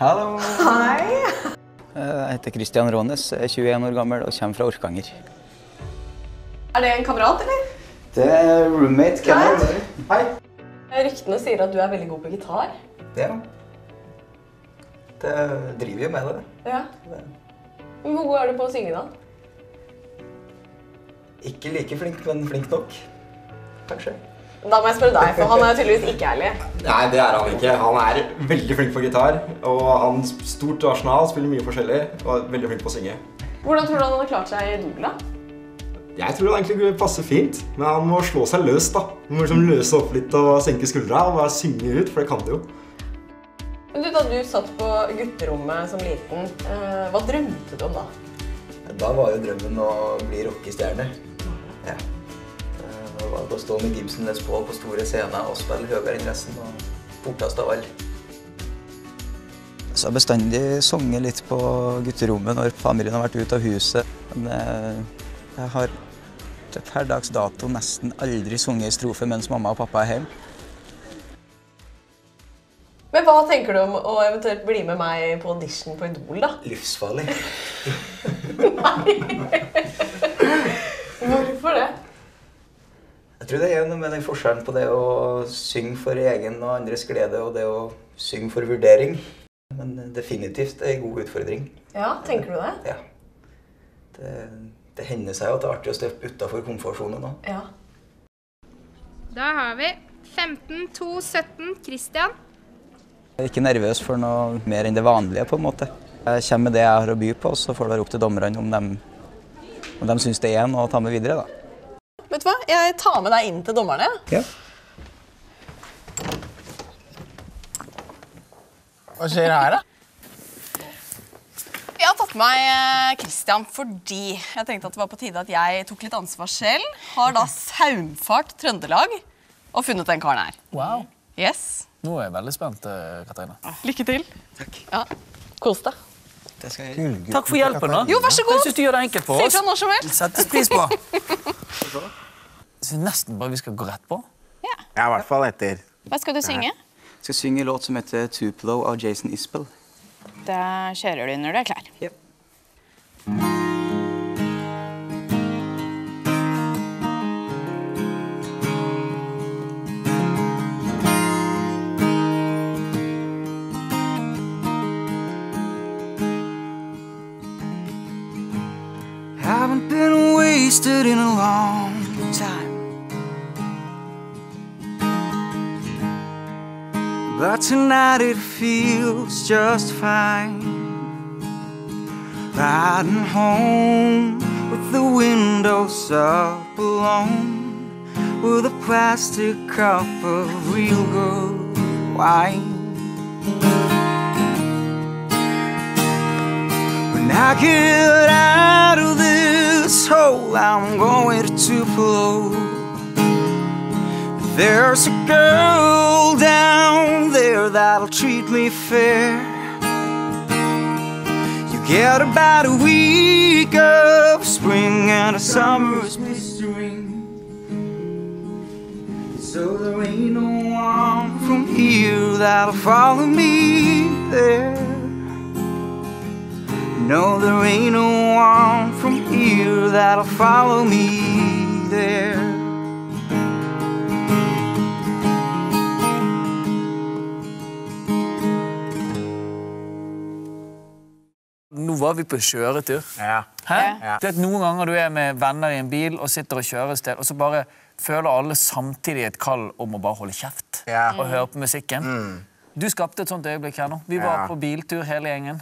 Hallo! Hei! Jeg heter Kristian Rånes, er 21 år gammel og kommer fra Orkanger. Er det en kamerat, eller? Det er roommate, Kenneth. Hei! Ryktene sier at du er veldig god på gitar. Ja. Det driver jo med det. Ja. Men hvor god er du på å synge da? Ikke like flink, men flink nok. Kanskje. Da må jeg spørre deg, for han er tydeligvis ikke ærlig. Nei, det er han ikke. Han er veldig flink på gitar, og han er stort arsenal, spiller mye forskjellig, og er veldig flink på å synge. Hvordan tror du han hadde klart seg i Dogla? Jeg tror han egentlig passer fint, men han må slå seg løs da. Han må liksom løse opp litt og senke skuldra, og bare synge ut, for det kan det jo. Men du, da du satt på gutterommet som liten, hva drømte du om da? Da var jo drømmen å bli rockestjerne. Ja. Å stå med Gibson Les Paul på store scener og spille høyere enn resten og bortast av alle. Så jeg bestandig sunget litt på gutterommet når familien har vært ute av huset. Men jeg har til per dags dato nesten aldri sunget i strofe mens mamma og pappa er hjemme. Men hva tenker du om å eventuelt bli med meg på audition på Idol da? Livsfarlig. Nei! Hvorfor det? Jeg tror det er noe med den forskjellen på det å synge for egen og andres glede og det å synge for vurdering. Men definitivt er det en god utfordring. Ja, tenker du det? Ja. Det hender seg jo at det er artig å steppe utenfor komfortsonen nå. Ja. Da har vi 15-2-17 Kristian. Jeg er ikke nervøs for noe mer enn det vanlige på en måte. Jeg kommer med det jeg har å by på, så får det være opp til dommerne om de synes det er noe å ta med videre da. Vet du hva? Jeg tar med deg inn til dommerne. Ja. Hva skjer her da? Jeg har tatt med meg Kristian fordi jeg tenkte at det var på tide at jeg tok litt ansvar selv. Har da saumfart Trøndelag og funnet den karen her. Wow. Yes. Nå er jeg veldig spent, Catharina. Lykke til. Takk. Ja. Kos deg. Det skal jeg gjøre. Takk for hjelpen da. Jo, vær så god. Jeg synes du gjør det enkelt for oss. Sier fra når som helst. Settes pris på. Så nesten bare vi skal gå rett på. Ja. Ja, i hvert fall etter. Hva skal du synge? Jeg skal synge en låt som heter Tupelo av Jason Isbell. Da kjører du når du er klar. Ja. Haven't been wasted in a long time, but tonight it feels just fine. Riding home with the windows up alone, with a plastic cup of real good wine. When I get out of this hole, I'm going to Tupelo. There's a girl down there that'll treat me fair. You get about a week of spring and a summer's blistering, so there ain't no one from here that'll follow me there. No, there ain't no one from here that'll follow me there. Nå var vi på kjøretur. Ja. Hæ? Ja. Det at noen ganger du er med venner i en bil og sitter og kjører et sted, og så bare føler alle samtidig et kall om å bare holde kjeft og høre på musikken. Du skapte et sånt øyeblikk her nå. Vi var på biltur hele gjengen.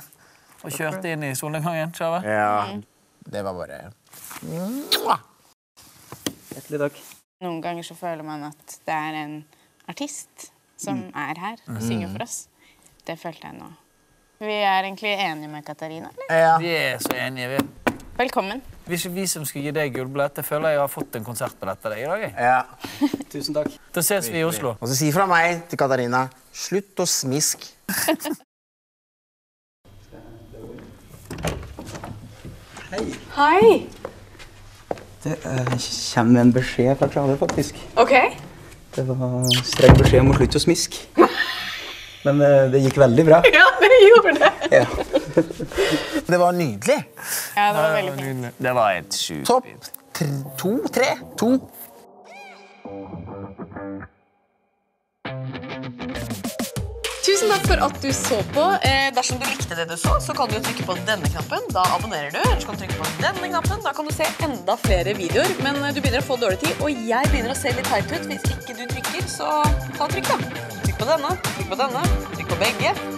Og kjørte inn i solnedgangen, skjøver? Ja, det var bare... Hjertelig takk. Noen ganger så føler man at det er en artist som er her og synger for oss. Det følte jeg nå. Vi er egentlig enige med Catharina, eller? Ja, vi er så enige, vi. Velkommen. Hvis vi som skulle gi deg gullbillett, føler jeg har fått en konsertbillett av deg i dag, jeg. Ja. Tusen takk. Da ses vi i Oslo. Og så si fra meg til Catharina, slutt å smisk. Hei! Hei! Det kommer med en beskjed fra Trøndelag, faktisk. Ok. Det var streng beskjed om å slutte å smisk. Men det gikk veldig bra. Ja, det gjorde det. Ja. Det var nydelig. Ja, det var veldig bra. Det var helt sjukt. Topp 2, 3, 2. Tusen takk for at du så på. Dersom du likte det du så, så kan du trykke på denne knappen. Da abonnerer du. Ellers kan du trykke på denne knappen. Da kan du se enda flere videoer. Men du begynner å få dårlig tid, og jeg begynner å se litt teit ut. Hvis ikke du trykker, så ta trykk da. Trykk på denne, trykk på denne, trykk på begge.